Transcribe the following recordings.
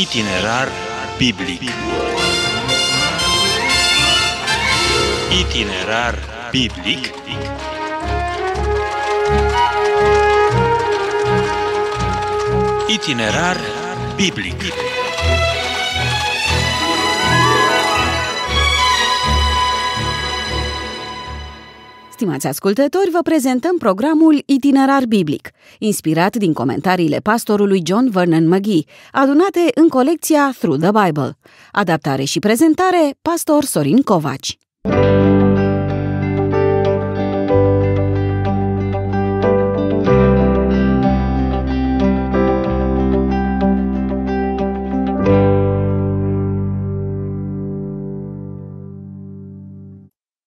Itinerar Biblic. Itinerar Biblic Itinerar Biblic. Stimați ascultători, vă prezentăm programul Itinerar Biblic, inspirat din comentariile pastorului John Vernon McGee, adunate în colecția Through the Bible. Adaptare și prezentare, pastor Sorin Covaci.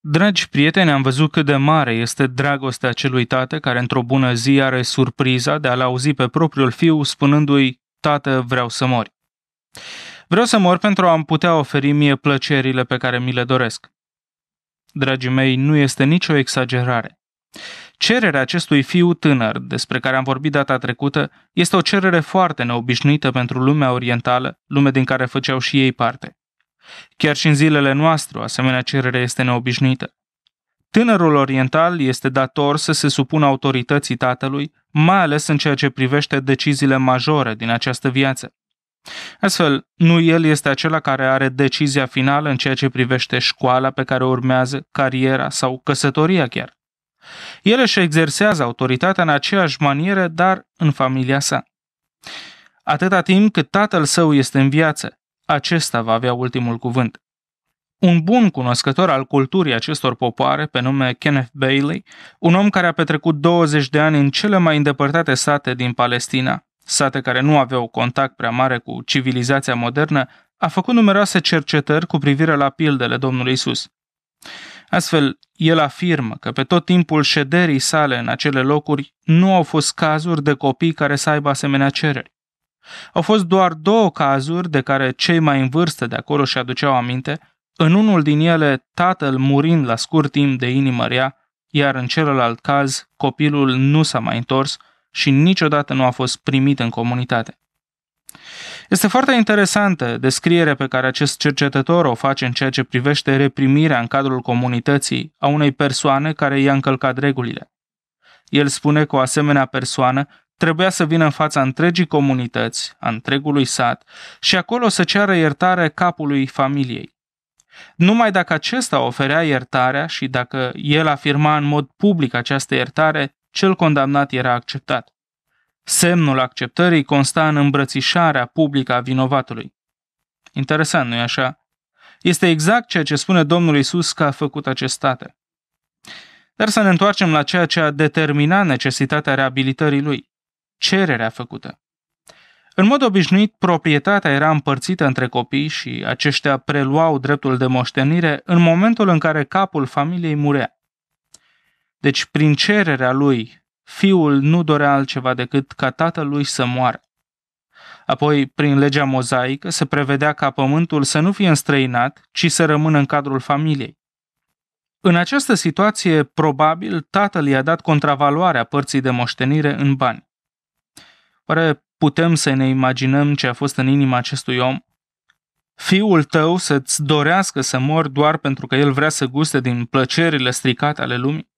Dragi prieteni, am văzut cât de mare este dragostea acelui tată care într-o bună zi are surpriza de a-l auzi pe propriul fiu spunându-i: Tată, vreau să mori. Vreau să mor pentru a-mi putea oferi mie plăcerile pe care mi le doresc. Dragii mei, nu este nicio exagerare. Cererea acestui fiu tânăr, despre care am vorbit data trecută, este o cerere foarte neobișnuită pentru lumea orientală, lume din care făceau și ei parte. Chiar și în zilele noastre, o asemenea cerere este neobișnuită. Tânărul oriental este dator să se supună autorității tatălui, mai ales în ceea ce privește deciziile majore din această viață. Astfel, nu el este acela care are decizia finală în ceea ce privește școala pe care urmează, cariera sau căsătoria chiar. El își exersează autoritatea în aceeași manieră, dar în familia sa. Atâta timp cât tatăl său este în viață, acesta va avea ultimul cuvânt. Un bun cunoscător al culturii acestor popoare, pe nume Kenneth Bailey, un om care a petrecut 20 de ani în cele mai îndepărtate sate din Palestina, sate care nu aveau contact prea mare cu civilizația modernă, a făcut numeroase cercetări cu privire la pildele Domnului Isus. Astfel, el afirmă că pe tot timpul șederii sale în acele locuri nu au fost cazuri de copii care să aibă asemenea cereri. Au fost doar 2 cazuri de care cei mai în vârstă de acolo și aduceau aminte, în unul din ele tatăl murind la scurt timp de inimă rea, iar în celălalt caz copilul nu s-a mai întors și niciodată nu a fost primit în comunitate. Este foarte interesantă descrierea pe care acest cercetător o face în ceea ce privește reprimirea în cadrul comunității a unei persoane care i-a încălcat regulile. El spune că o asemenea persoană trebuia să vină în fața întregii comunități, a întregului sat, și acolo să ceară iertare capului familiei. Numai dacă acesta oferea iertarea și dacă el afirma în mod public această iertare, cel condamnat era acceptat. Semnul acceptării consta în îmbrățișarea publică a vinovatului. Interesant, nu-i așa? Este exact ceea ce spune Domnul Isus că a făcut acest tată. Dar să ne întoarcem la ceea ce a determinat necesitatea reabilitării lui: cererea făcută. În mod obișnuit, proprietatea era împărțită între copii și aceștia preluau dreptul de moștenire în momentul în care capul familiei murea. Deci, prin cererea lui, fiul nu dorea altceva decât ca tatălui să moară. Apoi, prin legea mozaică, se prevedea ca pământul să nu fie înstrăinat, ci să rămână în cadrul familiei. În această situație, probabil, tatăl i-a dat contravaloarea părții de moștenire în bani. Oare putem să ne imaginăm ce a fost în inima acestui om? Fiul tău să-ți dorească să mori doar pentru că el vrea să guste din plăcerile stricate ale lumii?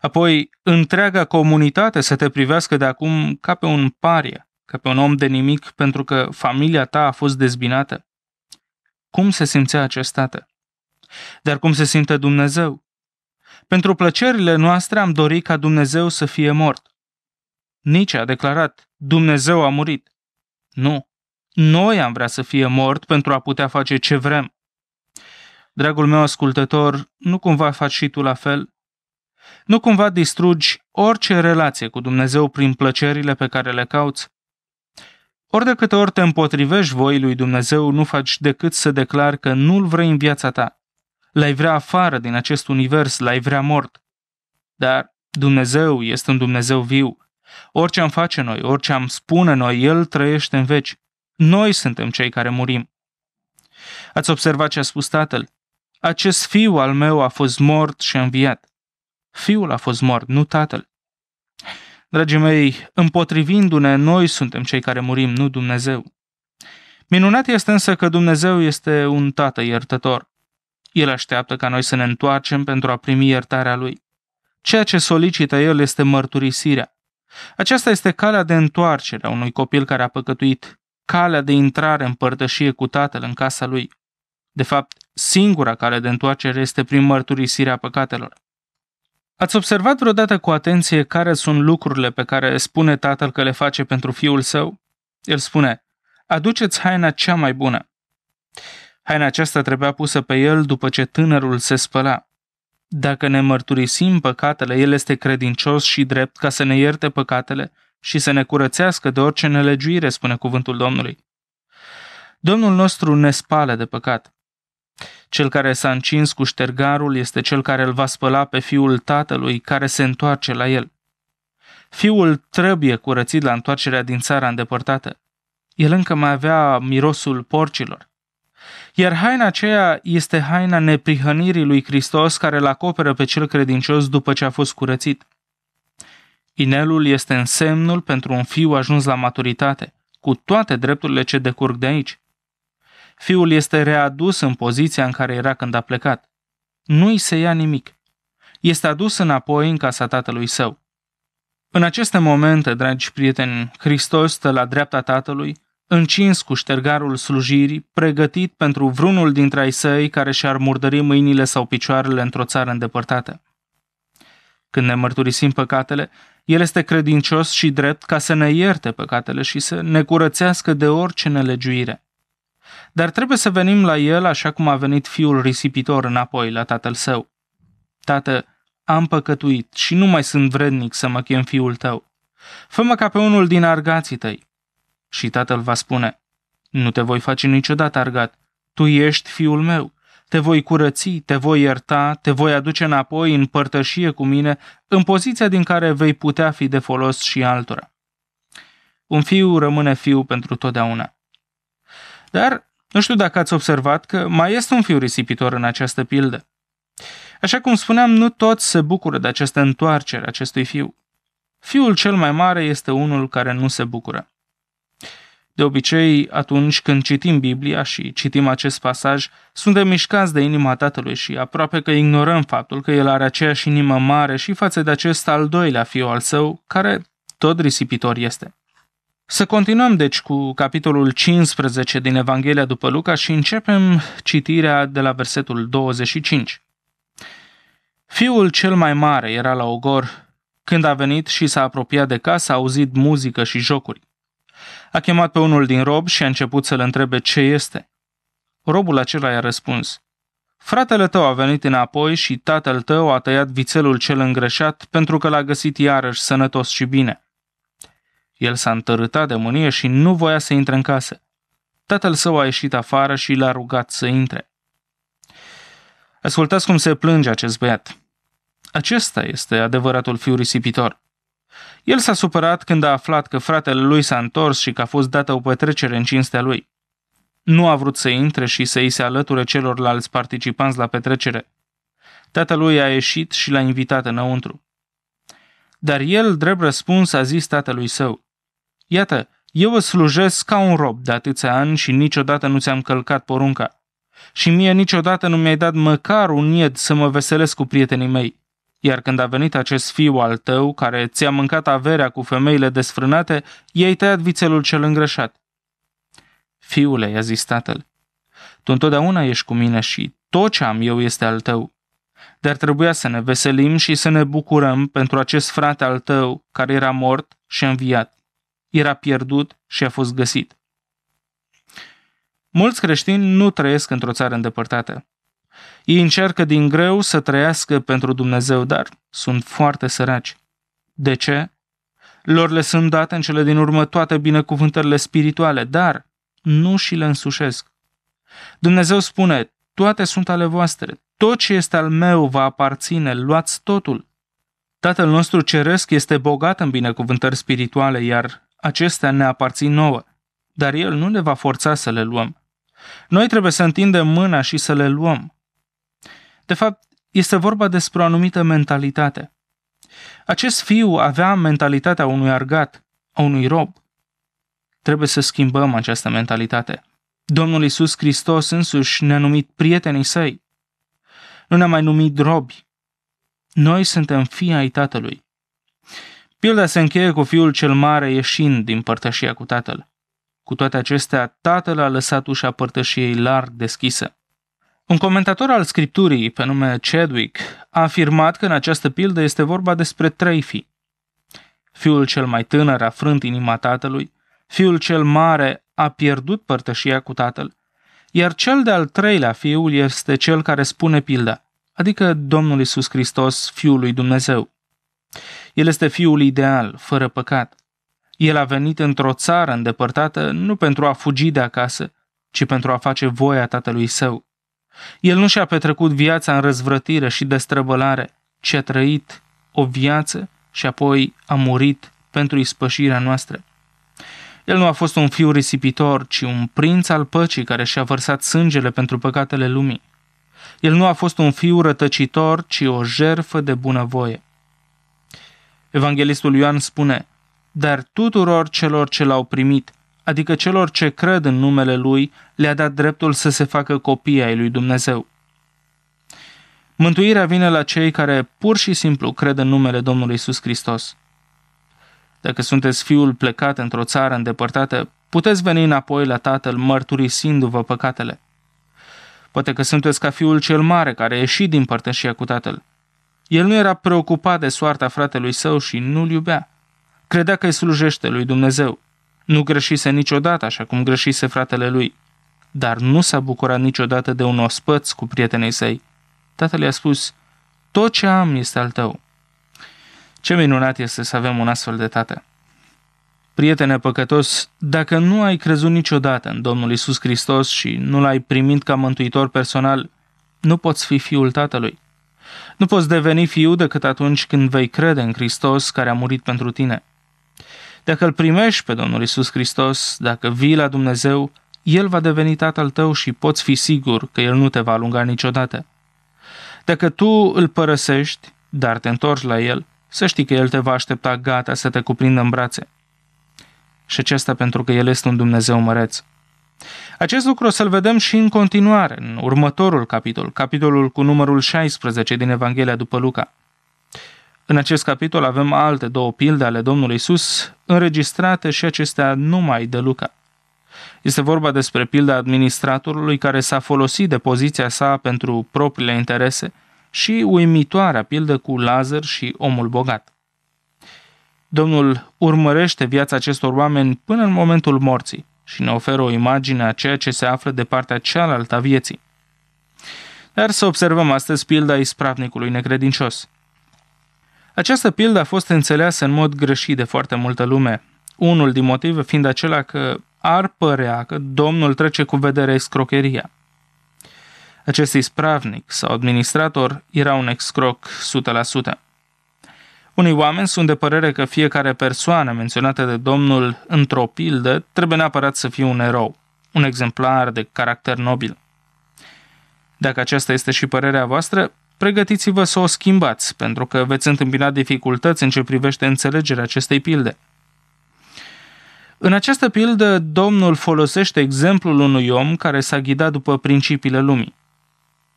Apoi, întreaga comunitate să te privească de acum ca pe un paria, ca pe un om de nimic, pentru că familia ta a fost dezbinată? Cum se simțea acest tată? Dar cum se simte Dumnezeu? Pentru plăcerile noastre am dorit ca Dumnezeu să fie mort. Nice a declarat: Dumnezeu a murit. Nu, noi am vrea să fie mort pentru a putea face ce vrem. Dragul meu ascultător, nu cumva faci și tu la fel? Nu cumva distrugi orice relație cu Dumnezeu prin plăcerile pe care le cauți? Ori de câte ori te împotrivești voii lui Dumnezeu, nu faci decât să declari că nu-L vrei în viața ta. L-ai vrea afară din acest univers, l-ai vrea mort. Dar Dumnezeu este un Dumnezeu viu. Orice am face noi, orice am spune noi, El trăiește în veci. Noi suntem cei care murim. Ați observat ce a spus tatăl? Acest fiu al meu a fost mort și a înviat. Fiul a fost mort, nu tatăl. Dragii mei, împotrivindu-ne, noi suntem cei care murim, nu Dumnezeu. Minunat este însă că Dumnezeu este un Tată iertător. El așteaptă ca noi să ne întoarcem pentru a primi iertarea Lui. Ceea ce solicită El este mărturisirea. Aceasta este calea de întoarcere a unui copil care a păcătuit, calea de intrare în părtășie cu Tatăl în casa Lui. De fapt, singura cale de întoarcere este prin mărturisirea păcatelor. Ați observat vreodată cu atenție care sunt lucrurile pe care spune Tatăl că le face pentru Fiul Său? El spune: aduceți haina cea mai bună. Haina aceasta trebuia pusă pe el după ce tânărul se spăla. Dacă ne mărturisim păcatele, El este credincios și drept ca să ne ierte păcatele și să ne curățească de orice nelegiuire, spune cuvântul Domnului. Domnul nostru ne spală de păcat. Cel care s-a încins cu ștergarul este cel care îl va spăla pe Fiul Tatălui care se întoarce la El. Fiul trebuie curățit la întoarcerea din țara îndepărtată. El încă mai avea mirosul porcilor. Iar haina aceea este haina neprihănirii lui Hristos care îl acoperă pe cel credincios după ce a fost curățit. Inelul este însemnul pentru un fiu ajuns la maturitate, cu toate drepturile ce decurg de aici. Fiul este readus în poziția în care era când a plecat. Nu îi se ia nimic. Este adus înapoi în casa tatălui său. În aceste momente, dragi prieteni, Hristos stă la dreapta Tatălui, încins cu ștergarul slujirii, pregătit pentru vreunul dintre ai săi care și-ar murdări mâinile sau picioarele într-o țară îndepărtată. Când ne mărturisim păcatele, El este credincios și drept ca să ne ierte păcatele și să ne curățească de orice nelegiuire. Dar trebuie să venim la El așa cum a venit fiul risipitor înapoi la tatăl său. Tată, am păcătuit și nu mai sunt vrednic să mă chem fiul tău. Fă-mă ca pe unul din argații tăi. Și tatăl va spune: nu te voi face niciodată argat, tu ești fiul meu, te voi curăți, te voi ierta, te voi aduce înapoi în părtășie cu mine, în poziția din care vei putea fi de folos și altora. Un fiu rămâne fiu pentru totdeauna. Dar nu știu dacă ați observat că mai este un fiu risipitor în această pildă. Așa cum spuneam, nu toți se bucură de această întoarcere a acestui fiu. Fiul cel mai mare este unul care nu se bucură. De obicei, atunci când citim Biblia și citim acest pasaj, suntem mișcați de inima tatălui și aproape că ignorăm faptul că el are aceeași inimă mare și față de acest al doilea fiu al său, care tot risipitor este. Să continuăm deci cu capitolul 15 din Evanghelia după Luca și începem citirea de la versetul 25. Fiul cel mai mare era la ogor. Când a venit și s-a apropiat de casă, a auzit muzică și jocuri. A chemat pe unul din robi și a început să-l întrebe ce este. Robul acela i-a răspuns: fratele tău a venit înapoi și tatăl tău a tăiat vițelul cel îngreșat pentru că l-a găsit iarăși sănătos și bine. El s-a întărâtat de mânie și nu voia să intre în casă. Tatăl său a ieșit afară și l-a rugat să intre. Ascultați cum se plânge acest băiat. Acesta este adevăratul fiu risipitor. El s-a supărat când a aflat că fratele lui s-a întors și că a fost dată o petrecere în cinstea lui. Nu a vrut să intre și să îi se alăture celorlalți participanți la petrecere. Tatălui a ieșit și l-a invitat înăuntru. Dar el, drept răspuns, a zis tatălui său: iată, eu îți slujesc ca un rob de atâția ani și niciodată nu ți-am călcat porunca. Și mie niciodată nu mi-ai dat măcar un ied să mă veselesc cu prietenii mei. Iar când a venit acest fiu al tău, care ți-a mâncat averea cu femeile desfrânate, i-ai tăiat vițelul cel îngreșat. Fiule, i-a zis tatăl, tu întotdeauna ești cu mine și tot ce am eu este al tău. Dar trebuia să ne veselim și să ne bucurăm pentru acest frate al tău care era mort și a înviat. Era pierdut și a fost găsit. Mulți creștini nu trăiesc într-o țară îndepărtată. Ei încearcă din greu să trăiască pentru Dumnezeu, dar sunt foarte săraci. De ce? Lor le sunt date în cele din urmă toate binecuvântările spirituale, dar nu și le însușesc. Dumnezeu spune: toate sunt ale voastre, tot ce este al meu va aparține, luați totul. Tatăl nostru ceresc este bogat în binecuvântări spirituale, iar acestea ne aparțin nouă, dar El nu ne va forța să le luăm. Noi trebuie să întindem mâna și să le luăm. De fapt, este vorba despre o anumită mentalitate. Acest fiu avea mentalitatea unui argat, a unui rob. Trebuie să schimbăm această mentalitate. Domnul Iisus Hristos însuși ne-a numit prietenii săi. Nu ne-a mai numit robi. Noi suntem fii ai Tatălui. Pilda se încheie cu fiul cel mare ieșind din părtășia cu tatăl. Cu toate acestea, tatăl a lăsat ușa părtășiei larg deschisă. Un comentator al Scripturii, pe nume Chadwick, a afirmat că în această pildă este vorba despre trei fii. Fiul cel mai tânăr a frânt inima tatălui, fiul cel mare a pierdut părtășia cu tatăl, iar cel de-al treilea fiul este cel care spune pilda, adică Domnul Iisus Hristos, Fiul lui Dumnezeu. El este fiul ideal, fără păcat. El a venit într-o țară îndepărtată nu pentru a fugi de acasă, ci pentru a face voia tatălui său. El nu și-a petrecut viața în răzvrătire și destrăbălare, ci a trăit o viață și apoi a murit pentru ispășirea noastră. El nu a fost un fiu risipitor, ci un prinț al păcii care și-a vărsat sângele pentru păcatele lumii. El nu a fost un fiu rătăcitor, ci o jertfă de bunăvoie. Evanghelistul Ioan spune: dar tuturor celor ce l-au primit, adică celor ce cred în numele lui, le-a dat dreptul să se facă copii ai lui Dumnezeu. Mântuirea vine la cei care pur și simplu cred în numele Domnului Iisus Hristos. Dacă sunteți fiul plecat într-o țară îndepărtată, puteți veni înapoi la tatăl mărturisindu-vă păcatele. Poate că sunteți ca fiul cel mare care a ieșit din părtășia cu tatăl. El nu era preocupat de soarta fratelui său și nu-l iubea. Credea că îi slujește lui Dumnezeu. Nu greșise niciodată așa cum greșise fratele lui, dar nu s-a bucurat niciodată de un ospăț cu prietenii săi. Tatăl i-a spus: tot ce am este al tău. Ce minunat este să avem un astfel de tată! Prietene păcătos, dacă nu ai crezut niciodată în Domnul Iisus Hristos și nu l-ai primit ca mântuitor personal, nu poți fi fiul tatălui. Nu poți deveni fiu decât atunci când vei crede în Hristos care a murit pentru tine. Dacă îl primești pe Domnul Iisus Hristos, dacă vii la Dumnezeu, El va deveni tatăl tău și poți fi sigur că El nu te va alunga niciodată. Dacă tu îl părăsești, dar te întorci la El, să știi că El te va aștepta gata să te cuprindă în brațe. Și acesta pentru că El este un Dumnezeu măreț. Acest lucru o să-l vedem și în continuare, în următorul capitol, capitolul cu numărul 16 din Evanghelia după Luca. În acest capitol avem alte două pilde ale Domnului Iisus, înregistrate și acestea numai de Luca. Este vorba despre pilda administratorului care s-a folosit de poziția sa pentru propriile interese și uimitoarea pildă cu Lazar și omul bogat. Domnul urmărește viața acestor oameni până în momentul morții și ne oferă o imagine a ceea ce se află de partea cealaltă a vieții. Dar să observăm astăzi pilda ispravnicului necredincios. Această pildă a fost înțeleasă în mod greșit de foarte multă lume, unul din motive fiind acela că ar părea că Domnul trece cu vederea escrocheria. Acest ispravnic sau administrator era un escroc 100%. Unii oameni sunt de părere că fiecare persoană menționată de Domnul într-o pildă trebuie neapărat să fie un erou, un exemplar de caracter nobil. Dacă aceasta este și părerea voastră, pregătiți-vă să o schimbați, pentru că veți întâmpina dificultăți în ce privește înțelegerea acestei pilde. În această pildă, Domnul folosește exemplul unui om care s-a ghidat după principiile lumii.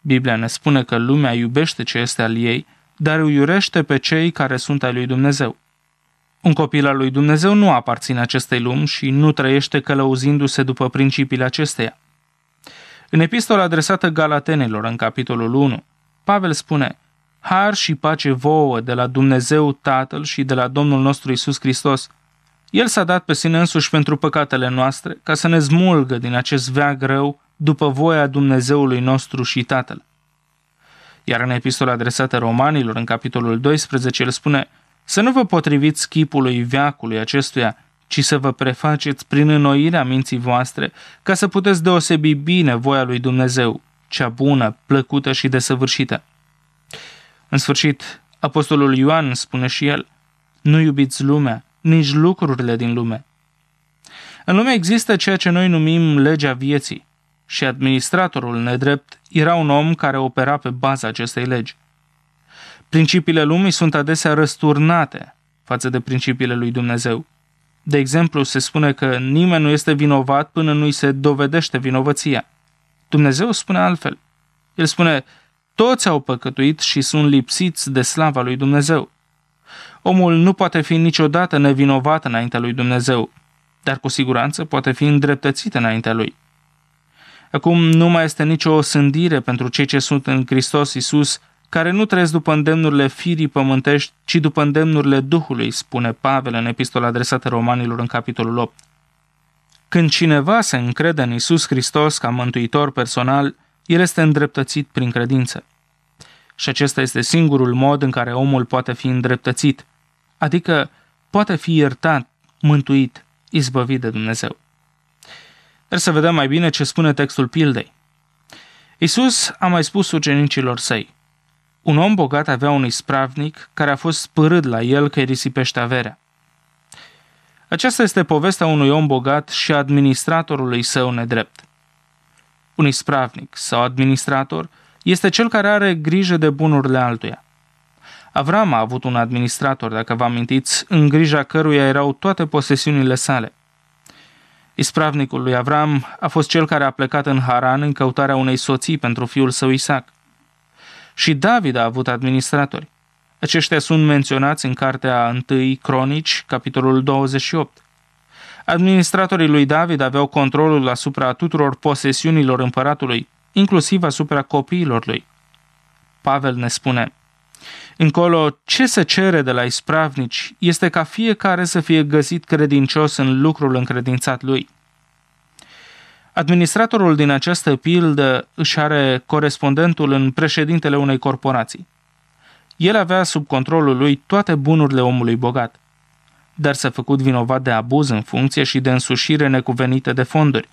Biblia ne spune că lumea iubește ce este al ei, dar îi iurește pe cei care sunt ai lui Dumnezeu. Un copil al lui Dumnezeu nu aparține acestei lumi și nu trăiește călăuzindu-se după principiile acesteia. În epistola adresată Galatenilor, în capitolul 1, Pavel spune: har și pace vouă de la Dumnezeu Tatăl și de la Domnul nostru Iisus Hristos. El s-a dat pe sine însuși pentru păcatele noastre, ca să ne smulgă din acest veag rău după voia Dumnezeului nostru și Tatăl. Iar în epistola adresată Romanilor, în capitolul 12, el spune: să nu vă potriviți chipului veacului acestuia, ci să vă prefaceți prin înnoirea minții voastre, ca să puteți deosebi bine voia lui Dumnezeu, cea bună, plăcută și desăvârșită. În sfârșit, apostolul Ioan spune și el: nu iubiți lumea, nici lucrurile din lume. În lume există ceea ce noi numim legea vieții și administratorul nedrept era un om care opera pe baza acestei legi. Principiile lumii sunt adesea răsturnate față de principiile lui Dumnezeu. De exemplu, se spune că nimeni nu este vinovat până nu-i se dovedește vinovăția. Dumnezeu spune altfel. El spune, toți au păcătuit și sunt lipsiți de slava lui Dumnezeu. Omul nu poate fi niciodată nevinovat înaintea lui Dumnezeu, dar cu siguranță poate fi îndreptățit înaintea lui. Acum nu mai este nicio osândire pentru cei ce sunt în Hristos Isus, care nu trăiesc după îndemnurile firii pământești, ci după îndemnurile Duhului, spune Pavel în epistola adresată Romanilor în capitolul 8. Când cineva se încrede în Isus Hristos ca mântuitor personal, el este îndreptățit prin credință. Și acesta este singurul mod în care omul poate fi îndreptățit, adică poate fi iertat, mântuit, izbăvit de Dumnezeu. Dar să vedem mai bine ce spune textul pildei. Isus a mai spus ucenicilor săi, un om bogat avea un ispravnic care a fost spărât la el că îi risipește averea. Aceasta este povestea unui om bogat și administratorului său nedrept. Un ispravnic sau administrator este cel care are grijă de bunurile altuia. Avram a avut un administrator, dacă vă amintiți, în grija căruia erau toate posesiunile sale. Ispravnicul lui Avram a fost cel care a plecat în Haran în căutarea unei soții pentru fiul său Isaac. Și David a avut administratori. Aceștia sunt menționați în cartea 1 Cronici, capitolul 28. Administratorii lui David aveau controlul asupra tuturor posesiunilor împăratului, inclusiv asupra copiilor lui. Pavel ne spune, încolo, ce se cere de la ispravnici este ca fiecare să fie găsit credincios în lucrul încredințat lui. Administratorul din această pildă își are corespondentul în președintele unei corporații. El avea sub controlul lui toate bunurile omului bogat, dar s-a făcut vinovat de abuz în funcție și de însușire necuvenită de fonduri.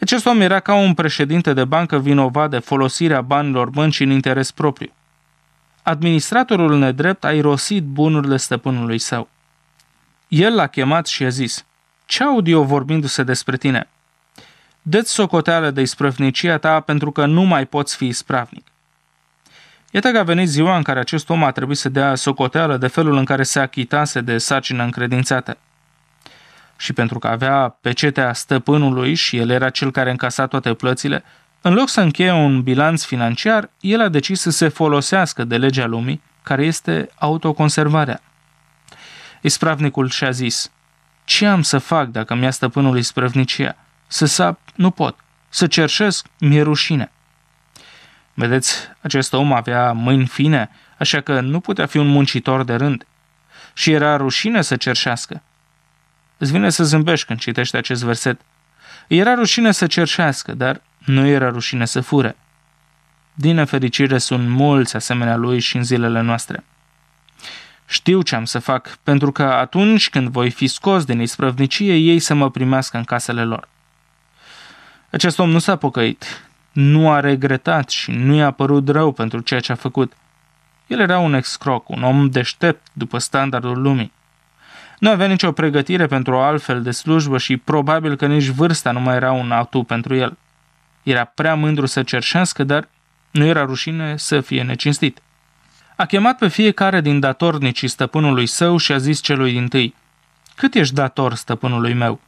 Acest om era ca un președinte de bancă vinovat de folosirea banilor băncii în interes propriu. Administratorul nedrept a irosit bunurile stăpânului său. El l-a chemat și a zis, ce aud eu vorbindu-se despre tine? Dă-ți socoteală de ispravnicia ta pentru că nu mai poți fi ispravnic. Iată că a venit ziua în care acest om a trebuit să dea socoteală de felul în care se achitase de sarcina încredințată. Și pentru că avea pecetea stăpânului și el era cel care încasa toate plățile, în loc să încheie un bilanț financiar, el a decis să se folosească de legea lumii, care este autoconservarea. Ispravnicul și-a zis, ce am să fac dacă mi-a stăpânul ispravnicia? Să sap, nu pot. Să cerșesc, mi-e rușine. Vedeți, acest om avea mâini fine, așa că nu putea fi un muncitor de rând. Și era rușine să cerșească. Îți vine să zâmbești când citești acest verset. Era rușine să cerșească, dar nu era rușine să fure. Din nefericire sunt mulți asemenea lui și în zilele noastre. Știu ce am să fac, pentru că atunci când voi fi scos din isprăvnicie, ei să mă primească în casele lor. Acest om nu s-a pocăit, nu a regretat și nu i-a părut rău pentru ceea ce a făcut. El era un excroc, un om deștept după standardul lumii. Nu avea nicio pregătire pentru o altfel de slujbă și probabil că nici vârsta nu mai era un atu pentru el. Era prea mândru să cerșească, dar nu era rușine să fie necinstit. A chemat pe fiecare din datornicii stăpânului său și a zis celui dintâi, cât ești dator stăpânului meu?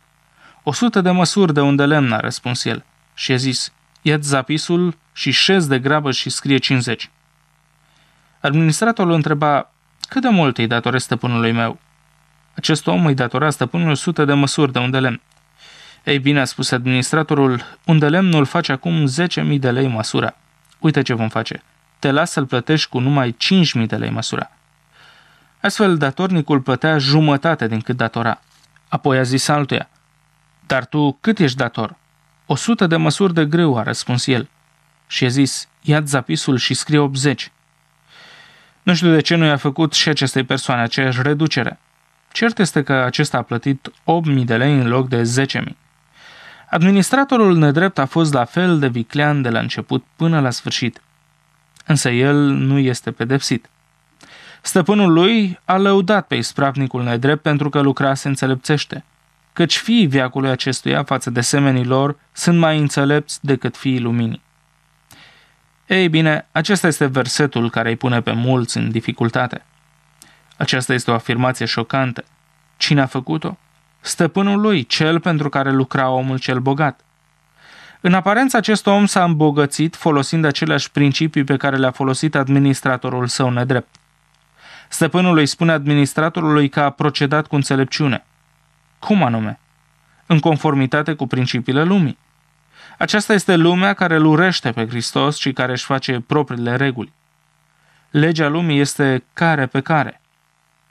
100 de măsuri de unde lemn, a răspuns el, și a zis, ia-ți zapisul și șezi de grabă și scrie 50. Administratorul întreba, cât de mult îi datorezi stăpânului meu? Acest om îi datora stăpânului 100 de măsuri de unde lemn. Ei bine, a spus administratorul, unde lemnul face acum 10.000 de lei măsura. Uite ce vom face, te las să-l plătești cu numai 5.000 de lei măsura. Astfel, datornicul plătea jumătate din cât datora. Apoi a zis altuia, dar tu cât ești dator? 100 de măsuri de grâu, a răspuns el. Și a zis, ia-ți zapisul și scrie 80. Nu știu de ce nu i-a făcut și acestei persoane aceeași reducere. Cert este că acesta a plătit 8.000 de lei în loc de 10.000. Administratorul nedrept a fost la fel de viclean de la început până la sfârșit. Însă el nu este pedepsit. Stăpânul lui a lăudat pe ispravnicul nedrept pentru că lucrase înțelepțește, căci fiii veacului acestuia față de semenii lor sunt mai înțelepți decât fiii luminii. Ei bine, acesta este versetul care îi pune pe mulți în dificultate. Aceasta este o afirmație șocantă. Cine a făcut-o? stăpânul lui, cel pentru care lucra omul cel bogat. În aparență, acest om s-a îmbogățit folosind aceleași principii pe care le-a folosit administratorul său nedrept. Stăpânul îi spune administratorului că a procedat cu înțelepciune. Cum anume? În conformitate cu principiile lumii. Aceasta este lumea care îl urăște pe Hristos și care își face propriile reguli. Legea lumii este care pe care.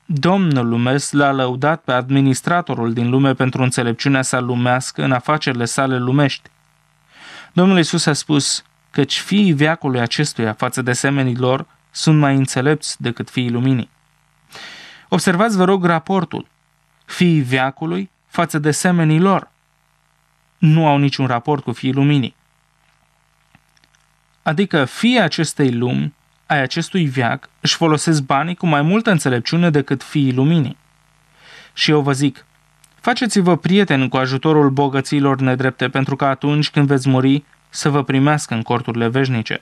Domnul lumesc l-a lăudat pe administratorul din lume pentru înțelepciunea sa lumească în afacerile sale lumești. Domnul Isus a spus, căci fiii veacului acestuia față de semenii lor sunt mai înțelepți decât fiii luminii. Observați, vă rog, raportul. Fiii veacului față de semenii lor nu au niciun raport cu fiii luminii. Adică fiii acestei lumi, ai acestui veac, își folosesc banii cu mai multă înțelepciune decât fiii luminii. Și eu vă zic, faceți-vă prieteni cu ajutorul bogăților nedrepte, pentru că atunci când veți muri să vă primească în corturile veșnice.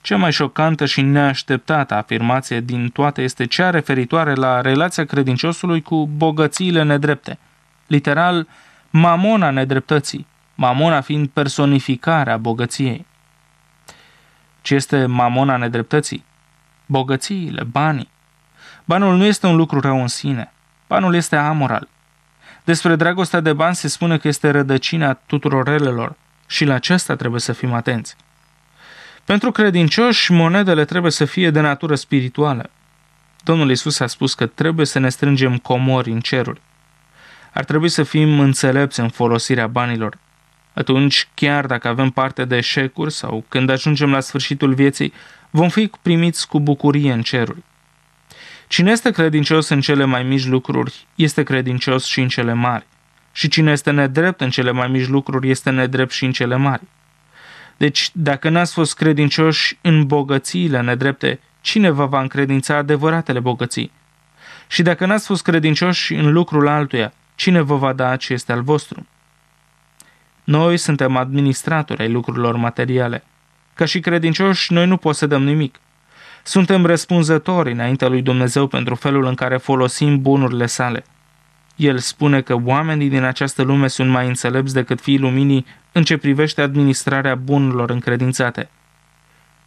Cea mai șocantă și neașteptată afirmație din toate este cea referitoare la relația credinciosului cu bogățiile nedrepte, literal mamona nedreptății, mamona fiind personificarea bogăției. Ce este mamona nedreptății? Bogățiile, banii. Banul nu este un lucru rău în sine, banul este amoral. Despre dragostea de bani se spune că este rădăcina tuturor relelor și la aceasta trebuie să fim atenți. Pentru credincioși, monedele trebuie să fie de natură spirituală. Domnul Isus a spus că trebuie să ne strângem comori în ceruri. Ar trebui să fim înțelepți în folosirea banilor. Atunci, chiar dacă avem parte de eșecuri sau când ajungem la sfârșitul vieții, vom fi primiți cu bucurie în ceruri. Cine este credincios în cele mai mici lucruri, este credincios și în cele mari. Și cine este nedrept în cele mai mici lucruri, este nedrept și în cele mari. Deci, dacă n-ați fost credincioși în bogățiile nedrepte, cine vă va încredința adevăratele bogății? Și dacă n-ați fost credincioși în lucrul altuia, cine vă va da ce este al vostru? Noi suntem administratori ai lucrurilor materiale. Ca și credincioși, noi nu posedăm nimic. Suntem răspunzători înaintea lui Dumnezeu pentru felul în care folosim bunurile sale. El spune că oamenii din această lume sunt mai înțelepți decât fiii luminii în ce privește administrarea bunurilor încredințate.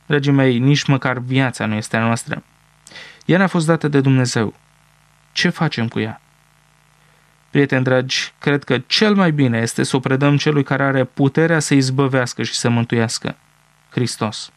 Dragii mei, nici măcar viața nu este a noastră. Ea ne-a fost dată de Dumnezeu. Ce facem cu ea? Prieteni dragi, cred că cel mai bine este să o predăm celui care are puterea să izbăvească și să mântuiască, Hristos.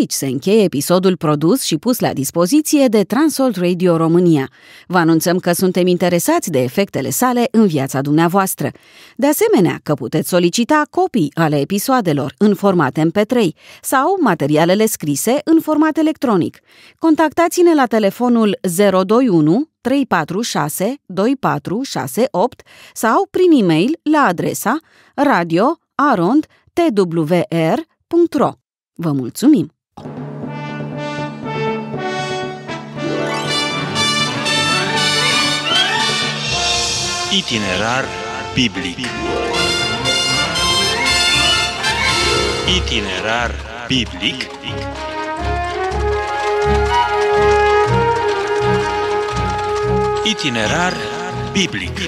Aici se încheie episodul produs și pus la dispoziție de Transworld Radio România. Vă anunțăm că suntem interesați de efectele sale în viața dumneavoastră. De asemenea, că puteți solicita copii ale episoadelor în format MP3 sau materialele scrise în format electronic. Contactați-ne la telefonul 021 346 2468 sau prin e-mail la adresa radio@twr.ro. Vă mulțumim! Itinerar biblic. Itinerar biblic Itinerar biblic